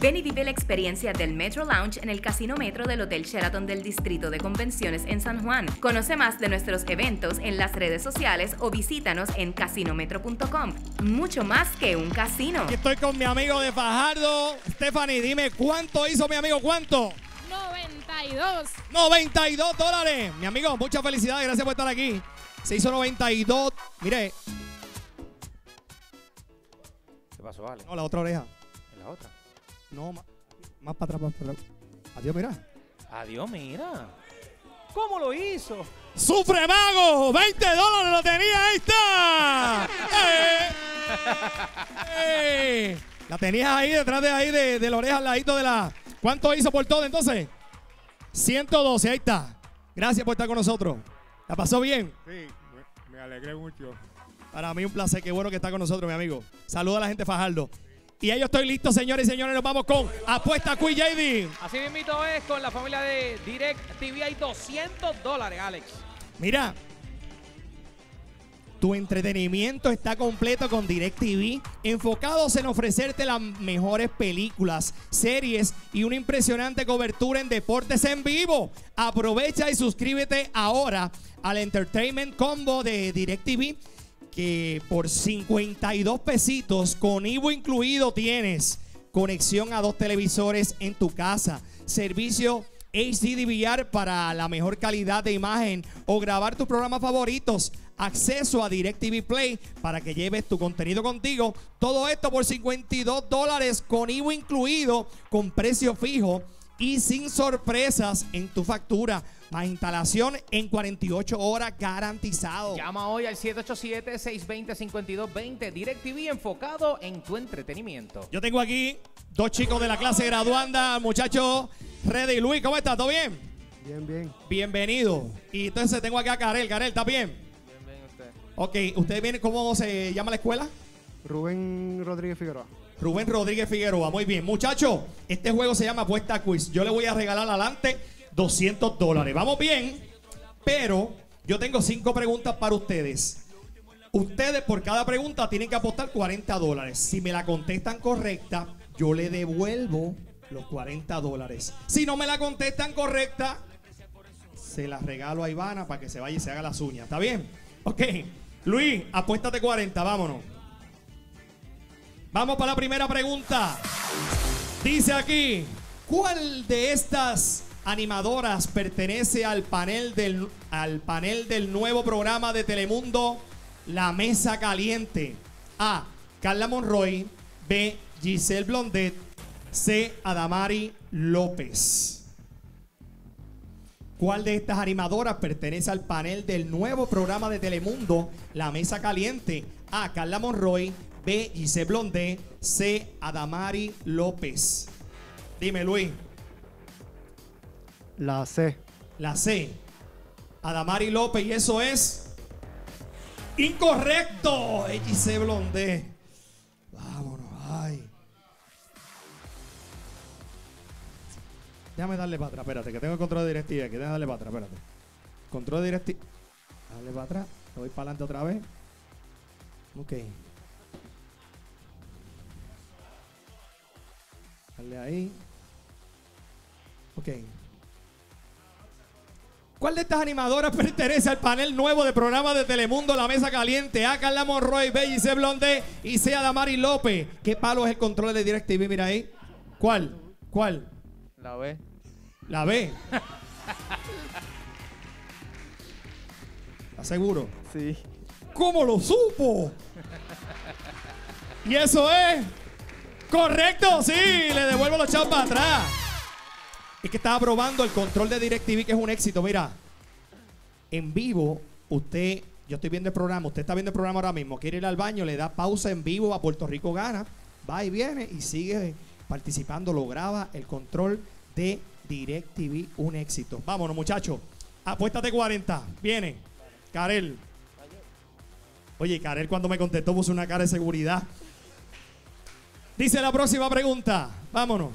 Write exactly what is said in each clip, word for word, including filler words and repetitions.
Ven y vive la experiencia del Metro Lounge en el Casino Metro del Hotel Sheraton del Distrito de Convenciones en San Juan. Conoce más de nuestros eventos en las redes sociales o visítanos en Casino Metro punto com. Mucho más que un casino. Aquí estoy con mi amigo de Fajardo. Stephanie, dime, ¿cuánto hizo mi amigo? ¿Cuánto? noventa y dos. noventa y dos dólares. Mi amigo, muchas felicidades. Gracias por estar aquí. Se hizo noventa y dos. Mire. ¿Qué pasó, Ale? No, la otra oreja. ¿En la otra? No, más, más para atrás, más para atrás. Adiós, mira. Adiós, mira. ¿Cómo lo hizo? ¡Sufre, mago! ¡veinte dólares lo tenía! ¡Ahí está! ¡Eh! ¡Eh! La tenías ahí detrás de ahí, de, de la oreja, al ladito de la... ¿Cuánto hizo por todo, entonces? ciento doce, ahí está. Gracias por estar con nosotros. ¿La pasó bien? Sí, me, me alegré mucho. Para mí un placer, qué bueno que está con nosotros, mi amigo. Saluda a la gente Fajardo. Y ahí yo estoy listo, señores y señores, nos vamos con Apuesta Quiz, J D. Así mismo es, con la familia de DirecTV hay doscientos dólares, Alex. Mira, tu entretenimiento está completo con DirecTV, enfocados en ofrecerte las mejores películas, series y una impresionante cobertura en deportes en vivo. Aprovecha y suscríbete ahora al Entertainment Combo de DirecTV, que por cincuenta y dos pesitos con I V A incluido tienes conexión a dos televisores en tu casa, servicio H D D V R para la mejor calidad de imagen o grabar tus programas favoritos, acceso a DirecTV Play para que lleves tu contenido contigo. Todo esto por cincuenta y dos dólares con I V A incluido, con precio fijo y sin sorpresas en tu factura. Más instalación en cuarenta y ocho horas garantizado. Llama hoy al siete ocho siete, seis dos cero, cinco dos dos cero. DirecTV enfocado en tu entretenimiento. Yo tengo aquí dos chicos de la clase graduanda, muchachos Rede y Luis. ¿Cómo estás? ¿Todo bien? Bien, bien. Bienvenido. Y entonces tengo acá a Karel. Karel, ¿estás bien? Bien, bien, usted. Ok, ¿usted viene? ¿Cómo se llama la escuela? Rubén Rodríguez Figueroa. Rubén Rodríguez Figueroa, muy bien. Muchachos, este juego se llama Apuesta Quiz. Yo le voy a regalar adelante doscientos dólares. Vamos bien, pero yo tengo cinco preguntas para ustedes. Ustedes por cada pregunta tienen que apostar cuarenta dólares. Si me la contestan correcta, yo le devuelvo los cuarenta dólares. Si no me la contestan correcta, se la regalo a Ivana para que se vaya y se haga las uñas. ¿Está bien? Ok. Luis, apuéstate cuarenta, vámonos. Vamos para la primera pregunta. Dice aquí, ¿cuál de estas animadoras pertenece al panel del, al panel del nuevo programa de Telemundo, La Mesa Caliente? A. Carla Monroy. B. Giselle Blondet. C. Adamari López. ¿Cuál de estas animadoras pertenece al panel del nuevo programa de Telemundo, La Mesa Caliente? A. Carla Monroy. B. Giselle Blondet. C. Adamari López. Dime, Luis. La C. La C. Adamari López, y eso es incorrecto. Giselle Blondet. Vámonos, ay. Déjame darle para atrás, espérate, que tengo el control de DirecTV aquí. Déjame darle para atrás, espérate. Control de DirecTV. Dale para atrás, le voy para adelante otra vez. Ok. Dale ahí. Ok. ¿Cuál de estas animadoras pertenece al panel nuevo de programa de Telemundo, La Mesa Caliente? A. Carla Monroy, B. Giselle Blondet y C. Adamari López. ¿Qué palo es el control de DirecTV? Mira ahí. ¿Cuál? ¿Cuál? La B. La B. ¿Estás seguro? Sí. ¿Cómo lo supo? Y eso es correcto, sí. Le devuelvo los chavos para atrás. Es que estaba probando el control de DirecTV, que es un éxito. Mira, en vivo, usted, yo estoy viendo el programa, usted está viendo el programa ahora mismo, quiere ir al baño, le da pausa en vivo a Puerto Rico Gana, va y viene y sigue participando, lo graba. El control de DirecTV, un éxito. Vámonos, muchachos. Apuéstate cuarenta. Viene. Karel. Oye, Karel cuando me contestó puso una cara de seguridad. Dice la próxima pregunta. Vámonos.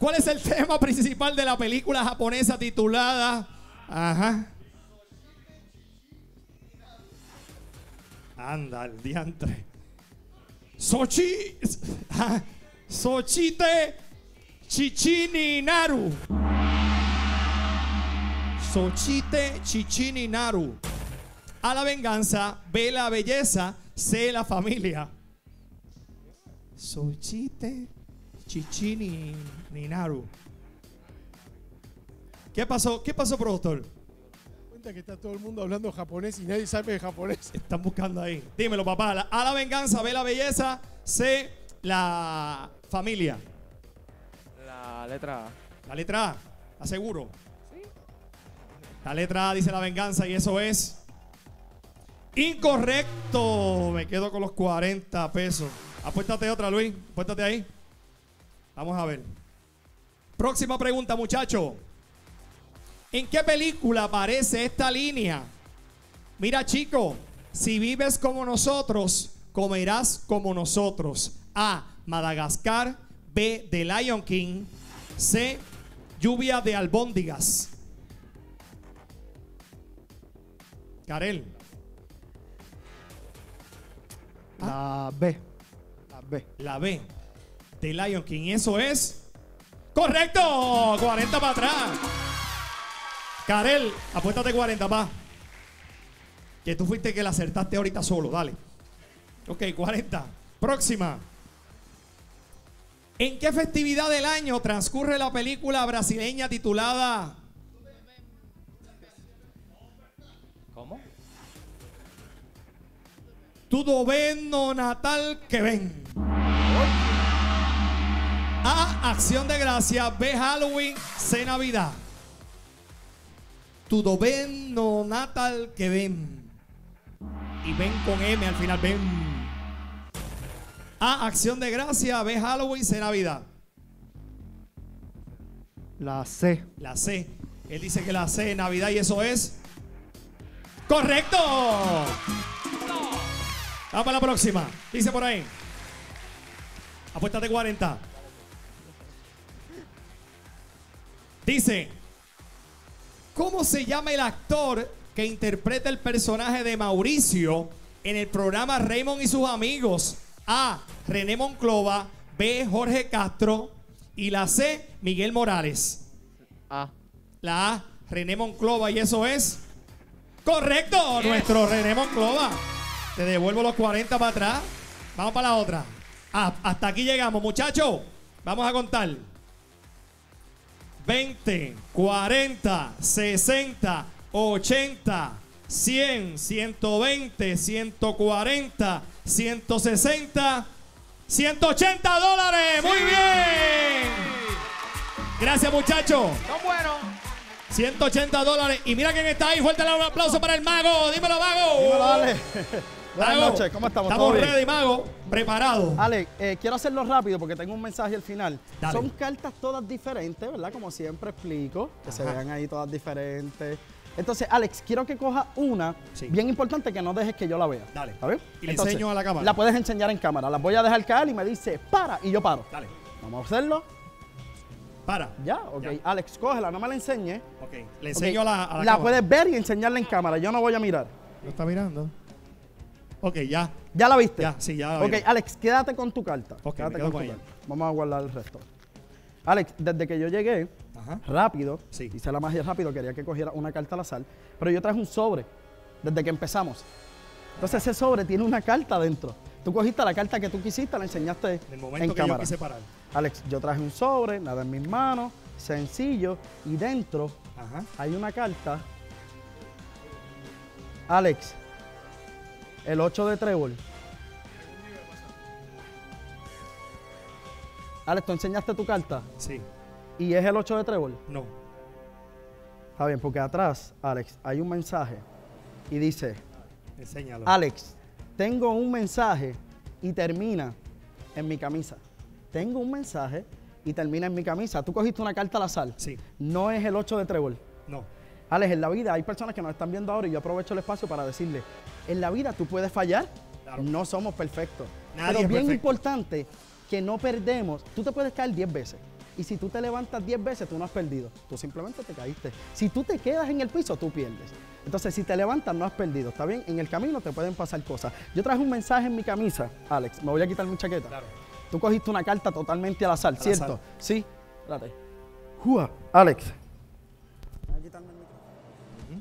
¿Cuál es el tema principal de la película japonesa titulada? Ajá. Anda, el diantre. Sochi. Sochite Chichini Naru. Sochite Chichini Naru. A la venganza, ve la belleza, sé la familia. Sochite Chichini Naru. ¿Qué pasó? ¿Qué pasó, productor? Que está todo el mundo hablando japonés y nadie sabe de japonés. Están buscando ahí. Dímelo, papá. A la venganza, ve la belleza, sé la familia. La letra A. La letra A, aseguro. Sí. La letra A dice la venganza y eso es incorrecto. Me quedo con los cuarenta pesos. Apuéstate otra, Luis. Apuéstate ahí. Vamos a ver. Próxima pregunta, muchacho. ¿En qué película aparece esta línea? Mira, chico, si vives como nosotros, comerás como nosotros. A. Madagascar. B. The Lion King. C. Lluvia de Albóndigas. Karel. La B. La B. La B. The Lion King. Eso es correcto. cuarenta para atrás. Karel, apuéstate cuarenta, pa. Que tú fuiste que la acertaste ahorita solo, dale. Ok, cuarenta. Próxima. ¿En qué festividad del año transcurre la película brasileña titulada? ¿Cómo? Tudo Vem Natal que ven. A. Acción de Gracia. B. Halloween. C. Navidad. Tudo Vem Natal que ven. Y ven con M al final, ven. A. Acción de Gracia. B. Halloween. C. Navidad. La C. La C. Él dice que la C. Navidad y eso es correcto. Vamos a la próxima. Dice por ahí. Apuéstate cuarenta. Dice. ¿Cómo se llama el actor que interpreta el personaje de Mauricio en el programa Raymond y sus amigos? A. René Monclova. B. Jorge Castro. Y la C. Miguel Morales. A. La A. René Monclova. Y eso es correcto. Yes. Nuestro René Monclova. Te devuelvo los cuarenta para atrás. Vamos para la otra. Ah, hasta aquí llegamos, muchachos. Vamos a contar. veinte, cuarenta, sesenta, ochenta, cien, ciento veinte, ciento cuarenta, ciento sesenta, ciento ochenta dólares. ¡Muy bien! Gracias, muchachos. Son buenos. ciento ochenta dólares. Y mira quién está ahí. Fuerte un aplauso para el mago. Dímelo, mago. Dímelo, Ale. Buenas noches, ¿cómo estamos? Estamos ready, mago, preparados. Ale, eh, quiero hacerlo rápido porque tengo un mensaje al final. Dale. Son cartas todas diferentes, ¿verdad? Como siempre explico, que ajá, se vean ahí todas diferentes. Entonces, Alex, quiero que coja una, sí, bien importante, que no dejes que yo la vea. Dale. ¿Está bien? Y le entonces, enseño a la cámara. La puedes enseñar en cámara. Las voy a dejar caer y me dice, para, y yo paro. Dale. Vamos a hacerlo. Para. Ya, ok. Ya. Alex, cógela, no me la enseñe. Ok, le enseño okay. A, la, a la La cámara. Puedes ver y enseñarla en cámara. Yo no voy a mirar. ¿Lo está mirando? Ok, ya. ¿Ya la viste? Ya, sí, ya la viste. Ok, Alex, quédate con tu carta. Ok, quédate con, con tu carta. Vamos a guardar el resto. Alex, desde que yo llegué, ajá, rápido, sí, hice la magia rápido, quería que cogiera una carta al azar, pero yo traje un sobre desde que empezamos. Entonces ese sobre tiene una carta dentro. Tú cogiste la carta que tú quisiste, la enseñaste en cámara. En el momento que cámara. Yo quise parar. Alex, yo traje un sobre, nada en mis manos, sencillo, y dentro, ajá, hay una carta. Alex. El ocho de trébol. Alex, ¿tú enseñaste tu carta? Sí. ¿Y es el ocho de trébol? No. Está bien, porque atrás, Alex, hay un mensaje y dice... Enséñalo. Alex, tengo un mensaje y termina en mi camisa. Tengo un mensaje y termina en mi camisa. ¿Tú cogiste una carta al azar? Sí. ¿No es el ocho de trébol? No. Alex, en la vida hay personas que nos están viendo ahora y yo aprovecho el espacio para decirle, en la vida tú puedes fallar, claro, no somos perfectos. Nadie pero es bien perfecto. Importante que no perdemos. Tú te puedes caer diez veces y si tú te levantas diez veces tú no has perdido, tú simplemente te caíste. Si tú te quedas en el piso tú pierdes. Entonces si te levantas no has perdido, ¿está bien? En el camino te pueden pasar cosas. Yo traje un mensaje en mi camisa, Alex, me voy a quitar mi chaqueta. Claro. Tú cogiste una carta totalmente al azar, ¿cierto? Al azar. Sí. Espérate. Jua, Alex. Voy a quitarme el micrófono. Uh-huh.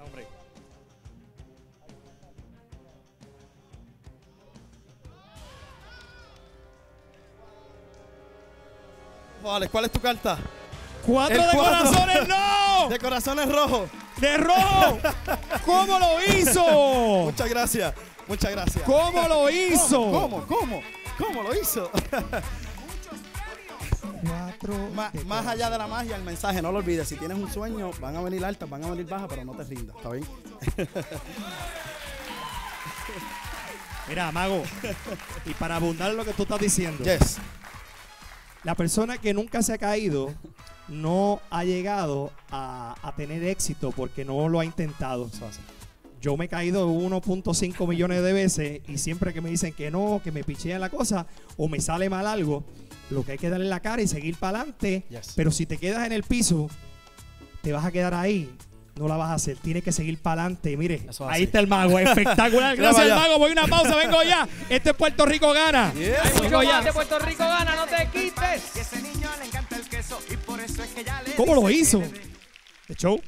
No, hombre. Vale, ¿cuál es tu carta? ¡Cuatro el de cuatro. Corazones, no! De corazones rojos. ¡De rojo! ¿Cómo lo hizo? Muchas gracias, muchas gracias. ¿Cómo lo hizo? ¿Cómo, cómo, cómo, cómo lo hizo? Más, más allá de la magia, el mensaje, no lo olvides. Si tienes un sueño, van a venir altas, van a venir bajas, pero no te rindas, ¿está bien? Mira, Mago, y para abundar lo que tú estás diciendo. Yes. La persona que nunca se ha caído no ha llegado a, a tener éxito porque no lo ha intentado. Yo me he caído uno punto cinco millones de veces y siempre que me dicen que no, que me pichean la cosa o me sale mal algo, lo que hay que darle la cara y seguir para adelante. Yes. Pero si te quedas en el piso, te vas a quedar ahí. No la vas a hacer, tienes que seguir para adelante. Mire, es ahí está el Mago, espectacular. Gracias al Mago, voy a una pausa, vengo ya. Este es Puerto Rico Gana. Yeah. Hay mucho más de Puerto Rico Gana, no te quites. ¿Cómo lo hizo? ¿El show?